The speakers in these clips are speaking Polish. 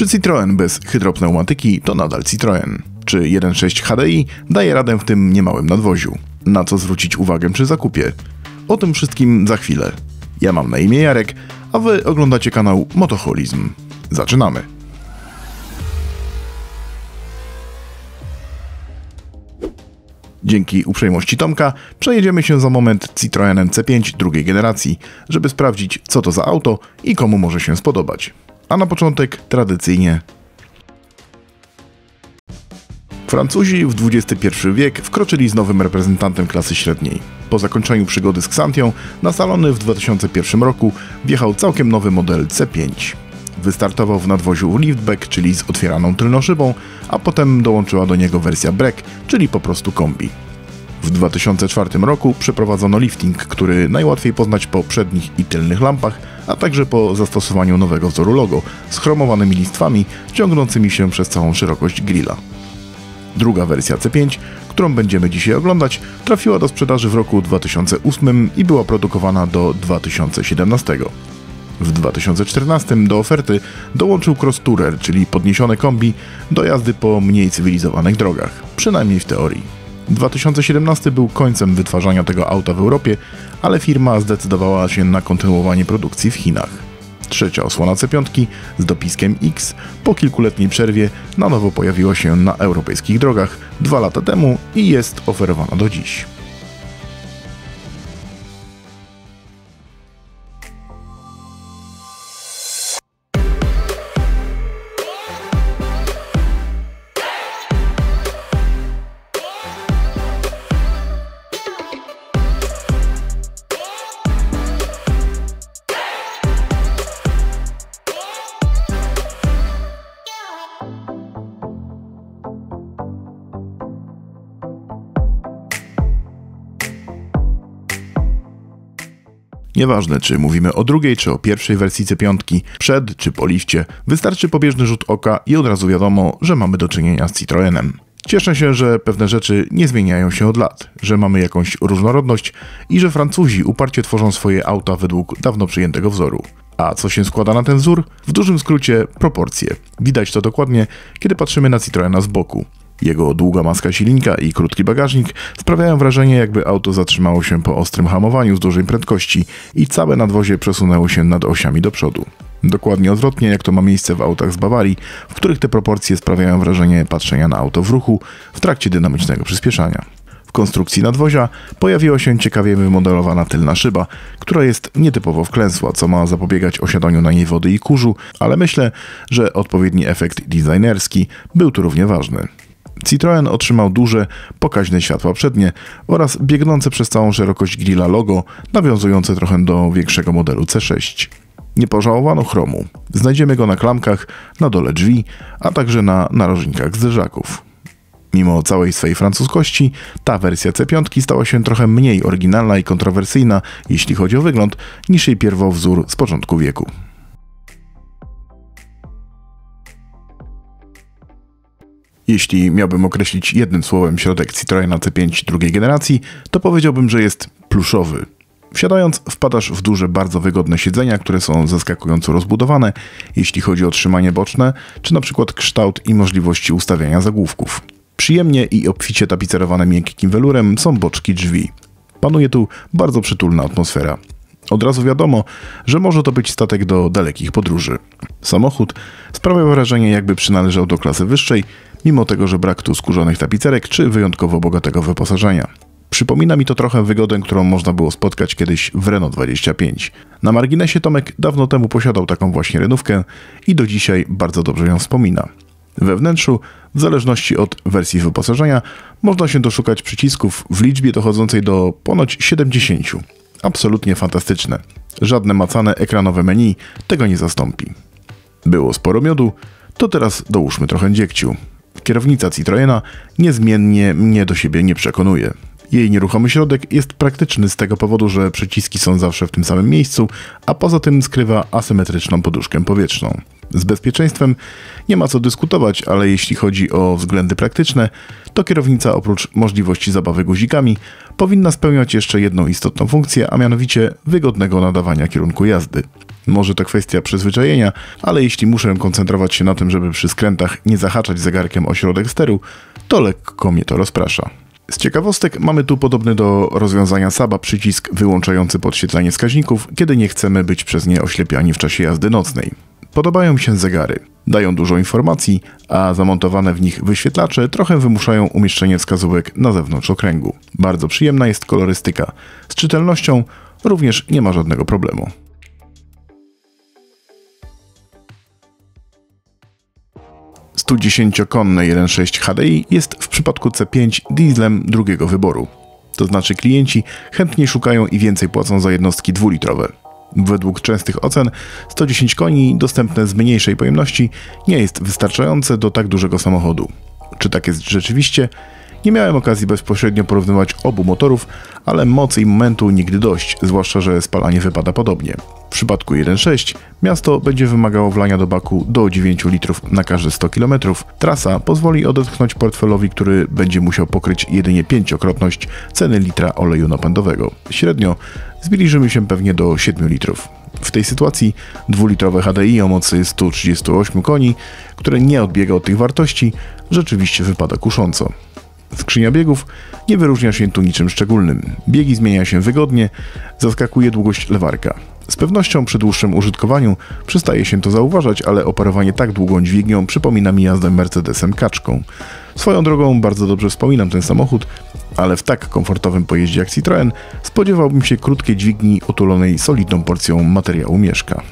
Czy Citroën bez hydropneumatyki to nadal Citroën? Czy 1.6 HDI daje radę w tym niemałym nadwoziu? Na co zwrócić uwagę przy zakupie? O tym wszystkim za chwilę. Ja mam na imię Jarek, a wy oglądacie kanał Motoholizm. Zaczynamy! Dzięki uprzejmości Tomka przejedziemy się za moment Citroenem C5 drugiej generacji, żeby sprawdzić, co to za auto i komu może się spodobać. A na początek tradycyjnie. Francuzi w XXI wiek wkroczyli z nowym reprezentantem klasy średniej. Po zakończeniu przygody z Xantią na salony w 2001 roku wjechał całkiem nowy model C5. Wystartował w nadwoziu liftback, czyli z otwieraną tylną szybą, a potem dołączyła do niego wersja break, czyli po prostu kombi. W 2004 roku przeprowadzono lifting, który najłatwiej poznać po przednich i tylnych lampach, a także po zastosowaniu nowego wzoru logo z chromowanymi listwami ciągnącymi się przez całą szerokość grilla. Druga wersja C5, którą będziemy dzisiaj oglądać, trafiła do sprzedaży w roku 2008 i była produkowana do 2017. W 2014 do oferty dołączył Cross Tourer, czyli podniesione kombi do jazdy po mniej cywilizowanych drogach, przynajmniej w teorii. 2017 był końcem wytwarzania tego auta w Europie, ale firma zdecydowała się na kontynuowanie produkcji w Chinach. Trzecia osłona C5 z dopiskiem X po kilkuletniej przerwie na nowo pojawiła się na europejskich drogach 2 lata temu i jest oferowana do dziś. Nieważne, czy mówimy o drugiej czy o pierwszej wersji C5, przed czy po lifcie, wystarczy pobieżny rzut oka i od razu wiadomo, że mamy do czynienia z Citroenem. Cieszę się, że pewne rzeczy nie zmieniają się od lat, że mamy jakąś różnorodność i że Francuzi uparcie tworzą swoje auta według dawno przyjętego wzoru. A co się składa na ten wzór? W dużym skrócie proporcje. Widać to dokładnie, kiedy patrzymy na Citroena z boku. Jego długa maska silinka i krótki bagażnik sprawiają wrażenie, jakby auto zatrzymało się po ostrym hamowaniu z dużej prędkości i całe nadwozie przesunęło się nad osiami do przodu. Dokładnie odwrotnie, jak to ma miejsce w autach z Bawarii, w których te proporcje sprawiają wrażenie patrzenia na auto w ruchu w trakcie dynamicznego przyspieszania. W konstrukcji nadwozia pojawiła się ciekawie wymodelowana tylna szyba, która jest nietypowo wklęsła, co ma zapobiegać osiadaniu na niej wody i kurzu, ale myślę, że odpowiedni efekt designerski był tu równie ważny. Citroën otrzymał duże, pokaźne światła przednie oraz biegnące przez całą szerokość grilla logo, nawiązujące trochę do większego modelu C6. Nie pożałowano chromu. Znajdziemy go na klamkach, na dole drzwi, a także na narożnikach zderzaków. Mimo całej swej francuskości, ta wersja C5 stała się trochę mniej oryginalna i kontrowersyjna, jeśli chodzi o wygląd, niż jej pierwowzór z początku wieku. Jeśli miałbym określić jednym słowem środek Citroena C5 drugiej generacji, to powiedziałbym, że jest pluszowy. Wsiadając, wpadasz w duże, bardzo wygodne siedzenia, które są zaskakująco rozbudowane, jeśli chodzi o trzymanie boczne, czy na przykład kształt i możliwości ustawiania zagłówków. Przyjemnie i obficie tapicerowane miękkim welurem są boczki drzwi. Panuje tu bardzo przytulna atmosfera. Od razu wiadomo, że może to być statek do dalekich podróży. Samochód sprawia wrażenie, jakby przynależał do klasy wyższej, mimo tego, że brak tu skórzonych tapicerek czy wyjątkowo bogatego wyposażenia. Przypomina mi to trochę wygodę, którą można było spotkać kiedyś w Renault 25. Na marginesie Tomek dawno temu posiadał taką właśnie renówkę i do dzisiaj bardzo dobrze ją wspomina. We wnętrzu, w zależności od wersji wyposażenia, można się doszukać przycisków w liczbie dochodzącej do ponoć 70. Absolutnie fantastyczne. Żadne macane ekranowe menu tego nie zastąpi. Było sporo miodu, to teraz dołóżmy trochę dziegciu. Kierownica Citroena niezmiennie mnie do siebie nie przekonuje. Jej nieruchomy środek jest praktyczny z tego powodu, że przyciski są zawsze w tym samym miejscu, a poza tym skrywa asymetryczną poduszkę powietrzną. Z bezpieczeństwem nie ma co dyskutować, ale jeśli chodzi o względy praktyczne, to kierownica oprócz możliwości zabawy guzikami powinna spełniać jeszcze jedną istotną funkcję, a mianowicie wygodnego nadawania kierunku jazdy. Może to kwestia przyzwyczajenia, ale jeśli muszę koncentrować się na tym, żeby przy skrętach nie zahaczać zegarkiem o środek steru, to lekko mnie to rozprasza. Z ciekawostek mamy tu podobny do rozwiązania SABA przycisk wyłączający podświetlanie wskaźników, kiedy nie chcemy być przez nie oślepiani w czasie jazdy nocnej. Podobają mi się zegary. Dają dużo informacji, a zamontowane w nich wyświetlacze trochę wymuszają umieszczenie wskazówek na zewnątrz okręgu. Bardzo przyjemna jest kolorystyka. Z czytelnością również nie ma żadnego problemu. W 110-konnej 1.6 HDI jest w przypadku C5 dieslem drugiego wyboru. To znaczy klienci chętniej szukają i więcej płacą za jednostki 2-litrowe. Według częstych ocen 110 koni dostępne z mniejszej pojemności nie jest wystarczające do tak dużego samochodu. Czy tak jest rzeczywiście? Nie miałem okazji bezpośrednio porównywać obu motorów, ale mocy i momentu nigdy dość, zwłaszcza że spalanie wypada podobnie. W przypadku 1.6 miasto będzie wymagało wlania do baku do 9 litrów na każde 100 km. Trasa pozwoli odetchnąć portfelowi, który będzie musiał pokryć jedynie 5-krotność ceny litra oleju napędowego. Średnio zbliżymy się pewnie do 7 litrów. W tej sytuacji 2-litrowe HDI o mocy 138 koni, które nie odbiega od tych wartości, rzeczywiście wypada kusząco. Skrzynia biegów nie wyróżnia się tu niczym szczególnym. Biegi zmienia się wygodnie, zaskakuje długość lewarka. Z pewnością przy dłuższym użytkowaniu przestaje się to zauważać, ale operowanie tak długą dźwignią przypomina mi jazdę Mercedesem kaczką. Swoją drogą bardzo dobrze wspominam ten samochód, ale w tak komfortowym pojeździe jak Citroën spodziewałbym się krótkiej dźwigni otulonej solidną porcją materiału mieszka.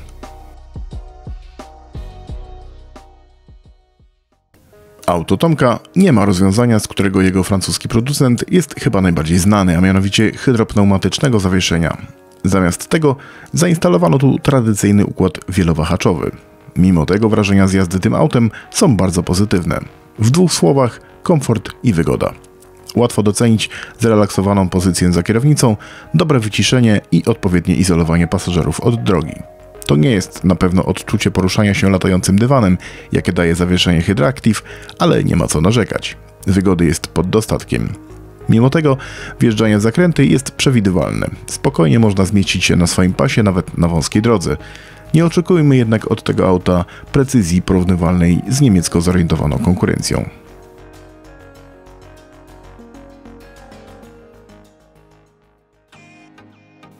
Auto Tomka nie ma rozwiązania, z którego jego francuski producent jest chyba najbardziej znany, a mianowicie hydropneumatycznego zawieszenia. Zamiast tego zainstalowano tu tradycyjny układ wielowahaczowy. Mimo tego wrażenia z jazdy tym autem są bardzo pozytywne. W dwóch słowach komfort i wygoda. Łatwo docenić zrelaksowaną pozycję za kierownicą, dobre wyciszenie i odpowiednie izolowanie pasażerów od drogi. To nie jest na pewno odczucie poruszania się latającym dywanem, jakie daje zawieszenie Hydractive, ale nie ma co narzekać. Wygody jest pod dostatkiem. Mimo tego wjeżdżanie w zakręty jest przewidywalne. Spokojnie można zmieścić się na swoim pasie nawet na wąskiej drodze. Nie oczekujmy jednak od tego auta precyzji porównywalnej z niemiecko zorientowaną konkurencją.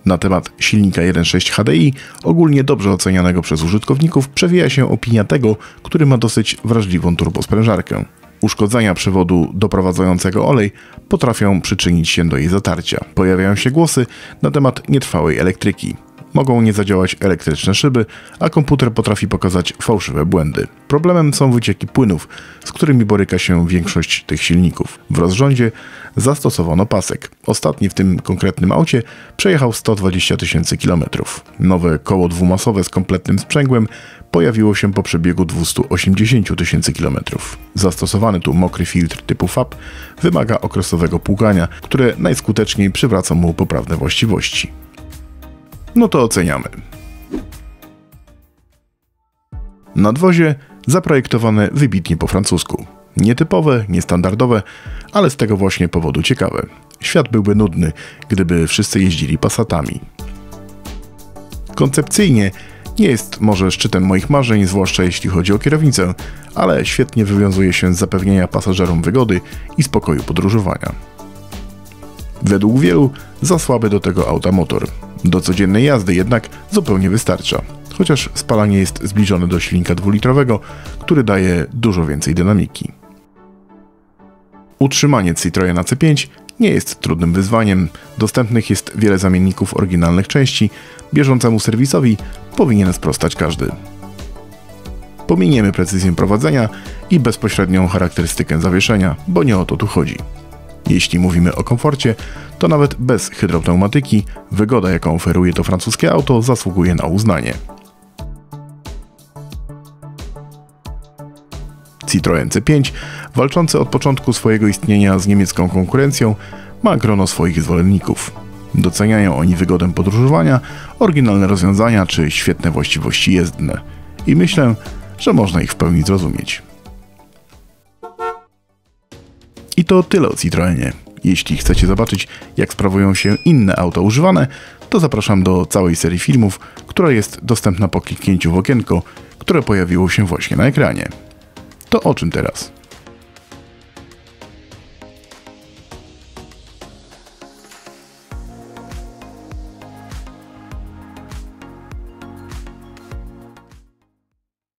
Na temat silnika 1.6 HDI, ogólnie dobrze ocenianego przez użytkowników, przewija się opinia tego, który ma dosyć wrażliwą turbosprężarkę. Uszkodzenia przewodu doprowadzającego olej potrafią przyczynić się do jej zatarcia. Pojawiają się głosy na temat nietrwałej elektryki. Mogą nie zadziałać elektryczne szyby, a komputer potrafi pokazać fałszywe błędy. Problemem są wycieki płynów, z którymi boryka się większość tych silników. W rozrządzie zastosowano pasek. Ostatni w tym konkretnym aucie przejechał 120 000 km. Nowe koło dwumasowe z kompletnym sprzęgłem pojawiło się po przebiegu 280 000 km. Zastosowany tu mokry filtr typu FAP wymaga okresowego płukania, które najskuteczniej przywraca mu poprawne właściwości. No to oceniamy. Nadwozie zaprojektowane wybitnie po francusku. Nietypowe, niestandardowe, ale z tego właśnie powodu ciekawe. Świat byłby nudny, gdyby wszyscy jeździli Passatami. Koncepcyjnie nie jest może szczytem moich marzeń, zwłaszcza jeśli chodzi o kierownicę, ale świetnie wywiązuje się z zapewnienia pasażerom wygody i spokoju podróżowania. Według wielu za słaby do tego auta motor. Do codziennej jazdy jednak zupełnie wystarcza, chociaż spalanie jest zbliżone do silnika 2-litrowego, który daje dużo więcej dynamiki. Utrzymanie Citroena C5 nie jest trudnym wyzwaniem, dostępnych jest wiele zamienników oryginalnych części, bieżącemu serwisowi powinien sprostać każdy. Pominiemy precyzję prowadzenia i bezpośrednią charakterystykę zawieszenia, bo nie o to tu chodzi. Jeśli mówimy o komforcie, to nawet bez hydropneumatyki wygoda, jaką oferuje to francuskie auto, zasługuje na uznanie. Citroën C5, walczący od początku swojego istnienia z niemiecką konkurencją, ma grono swoich zwolenników. Doceniają oni wygodę podróżowania, oryginalne rozwiązania czy świetne właściwości jezdne. I myślę, że można ich w pełni zrozumieć. I to tyle o Citroenie. Jeśli chcecie zobaczyć, jak sprawują się inne auta używane, to zapraszam do całej serii filmów, która jest dostępna po kliknięciu w okienko, które pojawiło się właśnie na ekranie. To o czym teraz?